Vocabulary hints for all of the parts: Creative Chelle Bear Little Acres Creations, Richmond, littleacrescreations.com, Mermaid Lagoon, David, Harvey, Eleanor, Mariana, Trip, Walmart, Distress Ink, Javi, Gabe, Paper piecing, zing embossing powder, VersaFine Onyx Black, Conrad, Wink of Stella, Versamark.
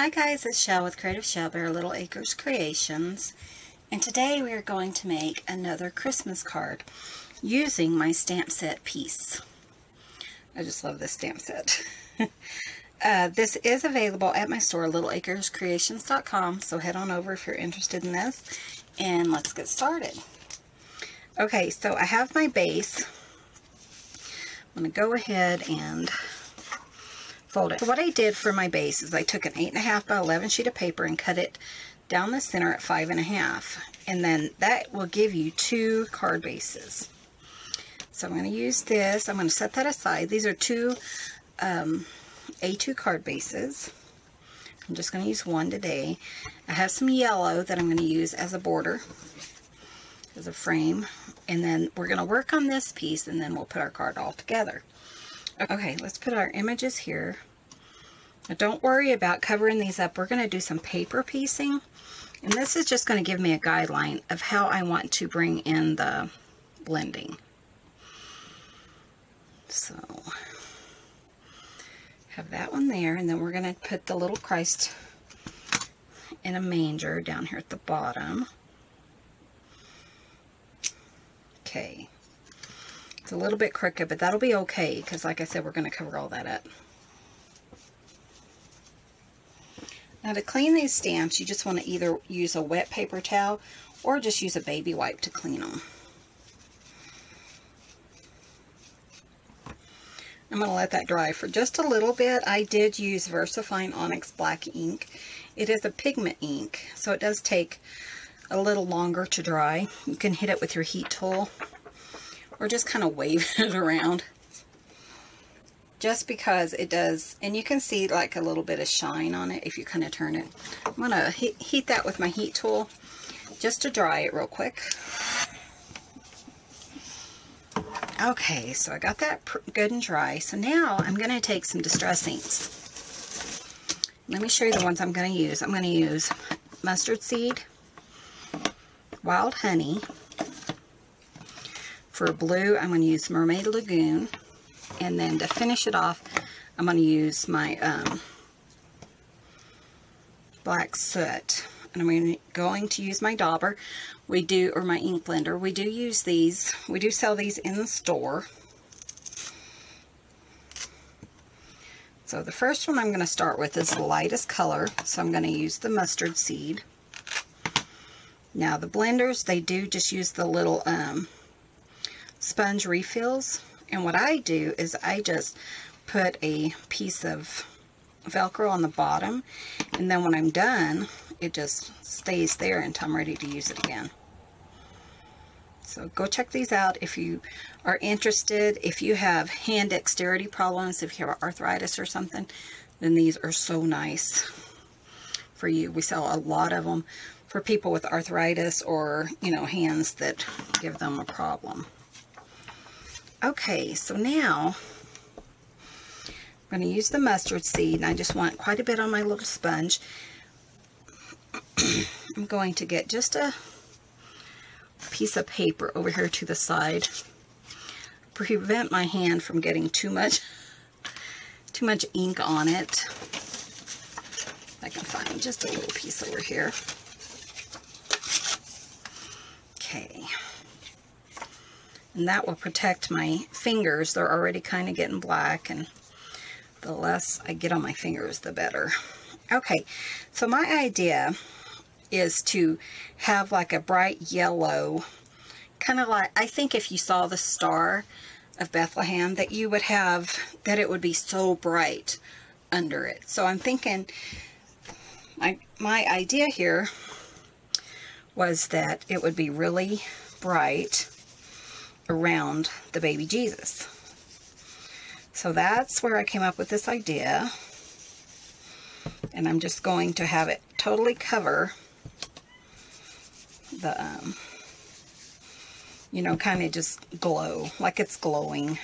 Hi guys, it's Chelle with Creative Chelle Bear Little Acres Creations, and today we are going to make another Christmas card using my stamp set piece. I just love this stamp set. This is available at my store, littleacrescreations.com, so head on over if you're interested in this, and let's get started. Okay, so I have my base. I'm going to go ahead and fold it. So what I did for my base is I took an 8.5 by 11 sheet of paper and cut it down the center at 5.5, and then that will give you two card bases. So I'm going to use this. I'm going to set that aside. These are two A2 card bases. I'm just going to use one today. I have some yellow that I'm going to use as a border, as a frame, and then we're going to work on this piece and then we'll put our card all together. Okay, let's put our images here. Now don't worry about covering these up. We're going to do some paper piecing, and this is just going to give me a guideline of how I want to bring in the blending. So have that one there, and then we're going to put the little Christ in a manger down here at the bottom. Okay. It's a little bit crooked, but that'll be okay because, like I said, we're going to cover all that up. Now, to clean these stamps, you just want to either use a wet paper towel or just use a baby wipe to clean them. I'm going to let that dry for just a little bit. I did use VersaFine Onyx Black ink. It is a pigment ink, so it does take a little longer to dry. You can hit it with your heat tool, or just kind of waving it around, just because it does, and you can see like a little bit of shine on it if you kind of turn it. I'm going to heat that with my heat tool just to dry it real quick. Okay, so I got that good and dry. So now I'm going to take some Distress Inks. Let me show you the ones I'm going to use. I'm going to use mustard seed, wild honey. For blue, I'm going to use Mermaid Lagoon, and then to finish it off, I'm going to use my black soot, and I'm going to use my dauber. We do, or my ink blender. We do use these. We do sell these in the store. So the first one I'm going to start with is the lightest color, so I'm going to use the mustard seed. Now the blenders, they do just use the little sponge refills, and what I do is I just put a piece of Velcro on the bottom, and then when I'm done it just stays there until I'm ready to use it again. So go check these out if you are interested. If you have hand dexterity problems, if you have arthritis or something, then these are so nice for you. We sell a lot of them for people with arthritis or, you know, hands that give them a problem. Okay, so now I'm going to use the mustard seed, and I just want quite a bit on my little sponge. I'm going to get just a piece of paper over here to the side, prevent my hand from getting too much ink on it. I can find just a little piece over here. Okay. And that will protect my fingers. They're already kind of getting black, and the less I get on my fingers, the better. Okay, so my idea is to have like a bright yellow, kind of like, I think if you saw the Star of Bethlehem, that you would have, that it would be so bright under it. So I'm thinking, my idea here was that it would be really bright around the baby Jesus. So that's where I came up with this idea, and I'm just going to have it totally cover the you know, kind of just glow like it's glowing.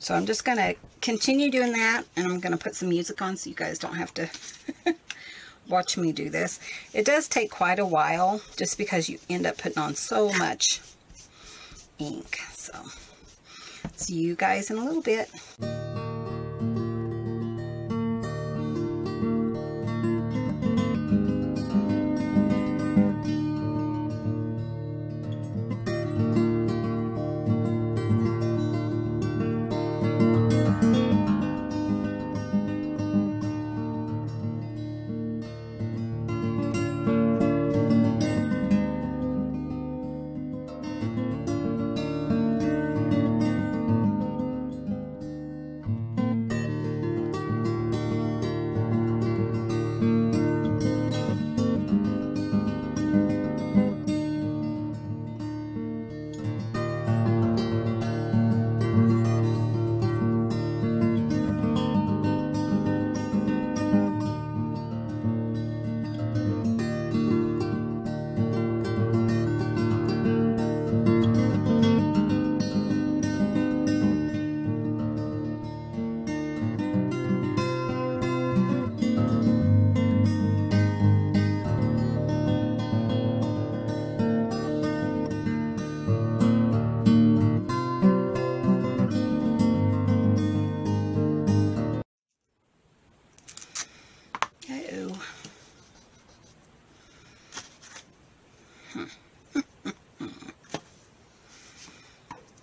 So I'm just gonna continue doing that, and I'm gonna put some music on so you guys don't have to watch me do this. It does take quite a while just because you end up putting on so much ink. So see you guys in a little bit.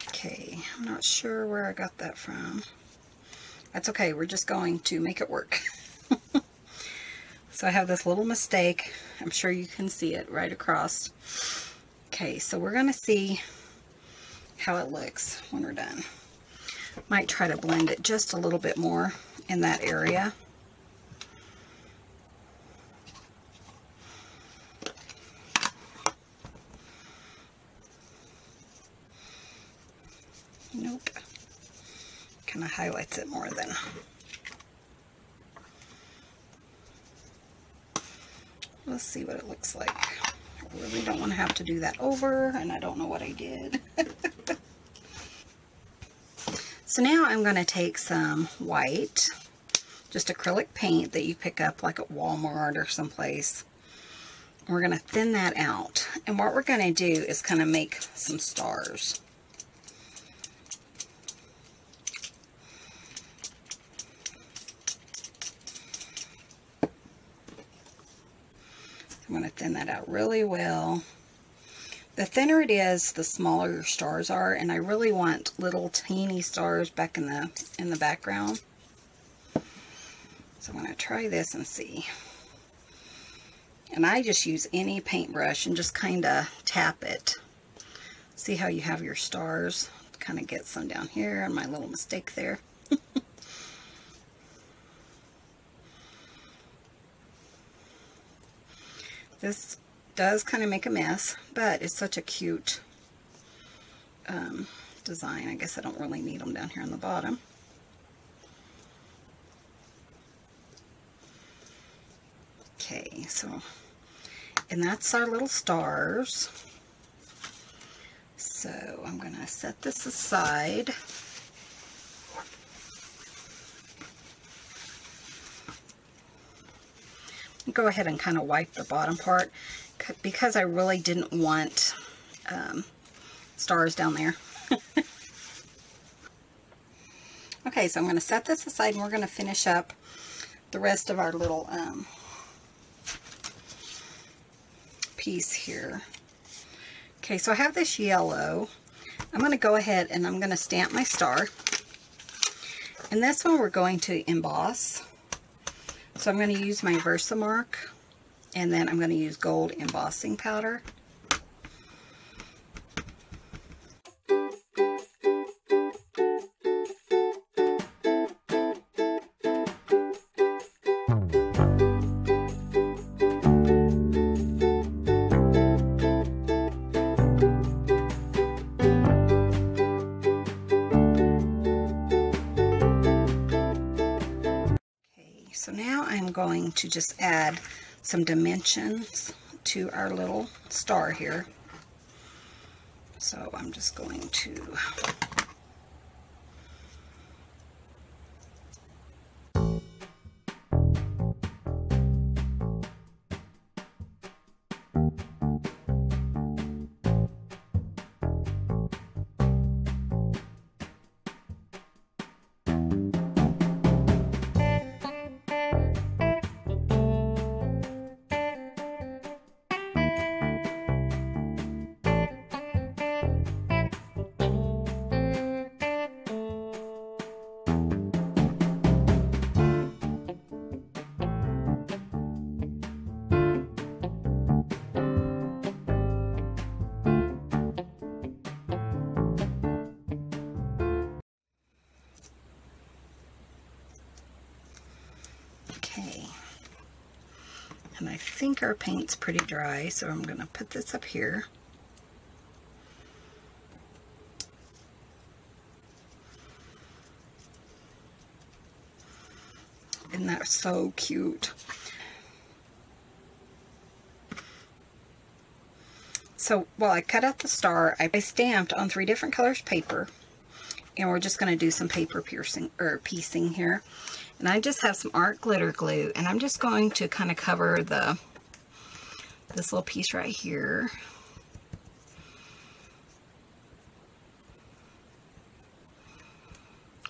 Okay, I'm not sure where I got that from. That's okay, we're just going to make it work. So I have this little mistake. I'm sure you can see it right across. Okay, so we're going to see how it looks when we're done. Might try to blend it just a little bit more in that area. Nope. Kind of highlights it more than. Let's see what it looks like. I really don't want to have to do that over, and I don't know what I did. So now I'm going to take some white, just acrylic paint that you pick up like at Walmart or someplace. And we're going to thin that out. And what we're going to do is kind of make some stars. I'm going to thin that out really well. The thinner it is, the smaller your stars are, and I really want little teeny stars back in the background. So I'm going to try this and see. And I just use any paintbrush and just kind of tap it. See how you have your stars? Kind of get some down here and my little mistake there. This does kind of make a mess, but it's such a cute design. I guess I don't really need them down here on the bottom. Okay, so, and that's our little stars. So I'm going to set this aside. Go ahead and kind of wipe the bottom part because I really didn't want stars down there. Okay, so I'm going to set this aside and we're going to finish up the rest of our little piece here. Okay, so I have this yellow. I'm going to go ahead and I'm going to stamp my star. And this one we're going to emboss. So I'm going to use my Versamark, and then I'm going to use gold embossing powder. To just add some dimensions to our little star here. So I'm just going to And I think our paint's pretty dry, so I'm going to put this up here. And that's so cute. So while I cut out the star, I stamped on 3 different colors paper. And we're just going to do some paper piercing or piecing here. And I just have some art glitter glue, and I'm just going to kind of cover this little piece right here.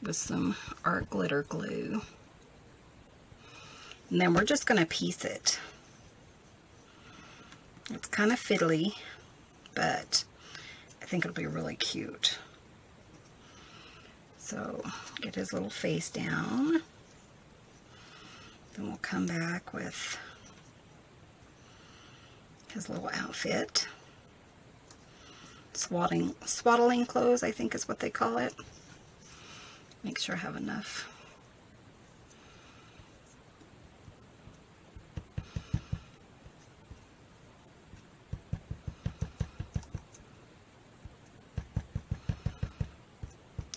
With some art glitter glue. And then we're just going to piece it. It's kind of fiddly. but I think it'll be really cute. So get his little face down. Then we'll come back with his little outfit. Swaddling clothes, I think is what they call it. Make sure I have enough.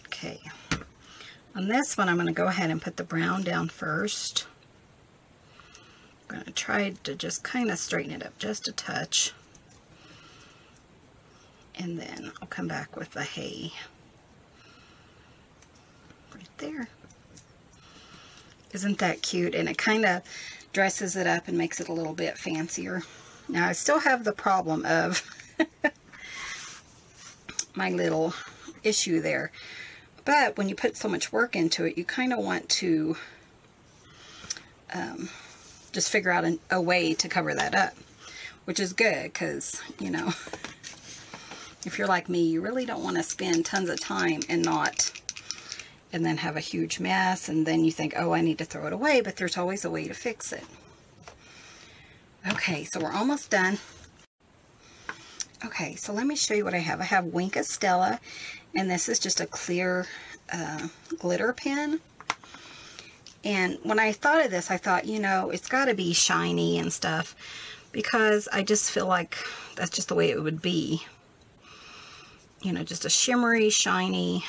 Okay, on this one I'm going to go ahead and put the brown down first. I'm going to try to just kind of straighten it up just a touch, and then I'll come back with the hay right there. Isn't that cute? And it kind of dresses it up and makes it a little bit fancier. Now I still have the problem of my little issue there. But when you put so much work into it, you kind of want to just figure out a way to cover that up, which is good because, you know, if you're like me, you really don't want to spend tons of time and then have a huge mess, and then you think, oh, I need to throw it away, but there's always a way to fix it. Okay, so we're almost done. Okay, so let me show you what I have. I have Wink of Stella, and this is just a clear glitter pen. And when I thought of this, I thought, you know, it's got to be shiny and stuff, because I just feel like that's just the way it would be. You know, just a shimmery, shiny.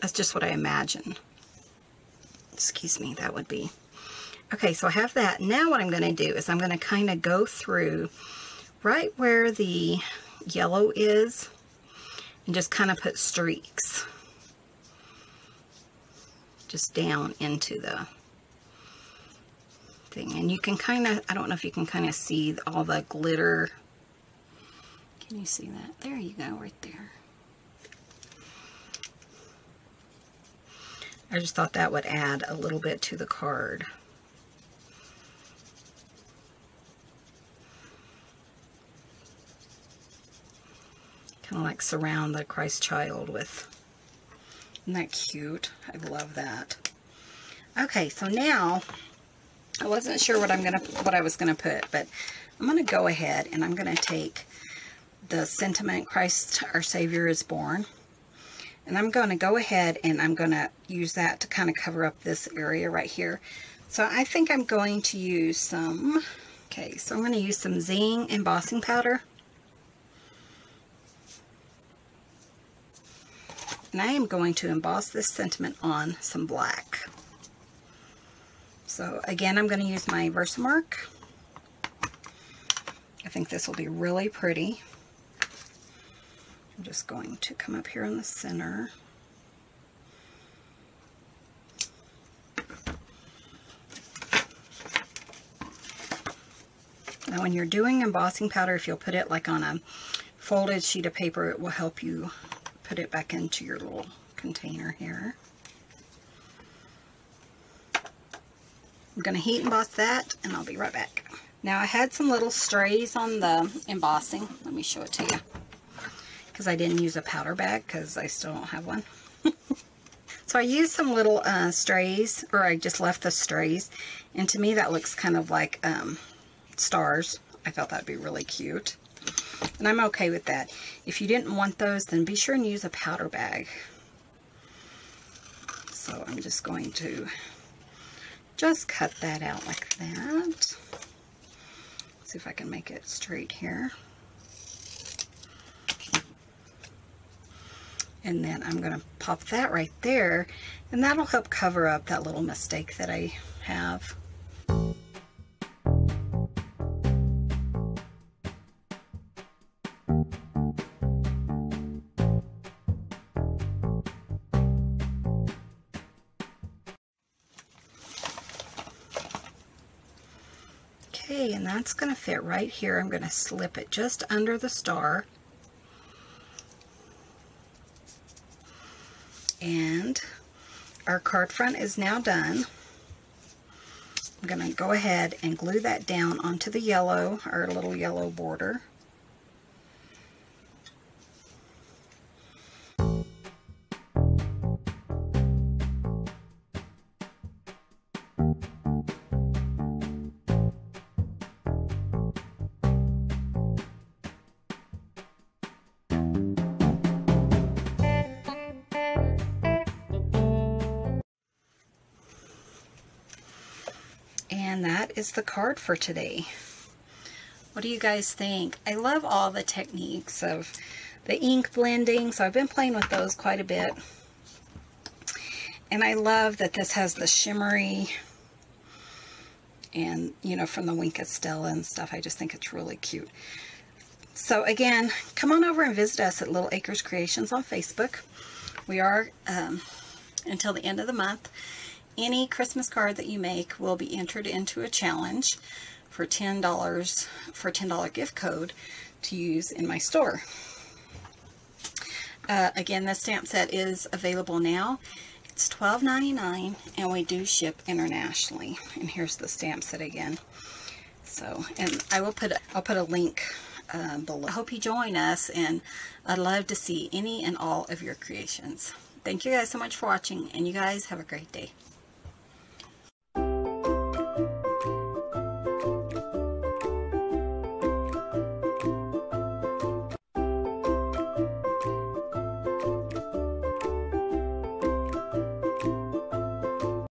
That's just what I imagine. Excuse me, that would be. Okay, so I have that. Now what I'm going to do is I'm going to kind of go through right where the yellow is and just kind of put streaks just down into the thing. And you can kind of, I don't know if you can kind of see all the glitter. Can you see that? There you go, right there. I just thought that would add a little bit to the card. Kind of like surround the Christ child with. Isn't that cute? I love that. Okay, so now I wasn't sure what I was gonna put, but I'm gonna go ahead and I'm gonna take the sentiment Christ our Savior is born, and I'm gonna go ahead and I'm gonna use that to kind of cover up this area right here. So I think I'm going to use some. Okay, so I'm gonna use some Zing embossing powder. And I am going to emboss this sentiment on some black. So again, I'm going to use my Versamark. I think this will be really pretty. I'm just going to come up here in the center. Now when you're doing embossing powder, if you'll put it like on a folded sheet of paper, it will help you put it back into your little container here. I'm going to heat emboss that, and I'll be right back. Now I had some little strays on the embossing. Let me show it to you, because I didn't use a powder bag because I still don't have one. So I used some little strays, or I just left the strays, and to me that looks kind of like stars. I thought that'd be really cute. And I'm okay with that. If you didn't want those, then be sure and use a powder bag. So I'm just going to just cut that out like that. See if I can make it straight here. And then I'm going to pop that right there, and that'll help cover up that little mistake that I have. And that's going to fit right here. I'm going to slip it just under the star, and our card front is now done. I'm going to go ahead and glue that down onto the yellow, our little yellow border. And that is the card for today. What do you guys think? I love all the techniques of the ink blending, so I've been playing with those quite a bit. And I love that this has the shimmery and, you know, from the Wink of Stella and stuff. I just think it's really cute. So again, come on over and visit us at Little Acres Creations on Facebook. We are, until the end of the month, any Christmas card that you make will be entered into a challenge for $10, for a $10 gift code to use in my store. Again, the stamp set is available now. It's $12.99, and we do ship internationally. And here's the stamp set again. So, and I will put, I'll put a link below. I hope you join us, and I'd love to see any and all of your creations. Thank you guys so much for watching, and you guys have a great day.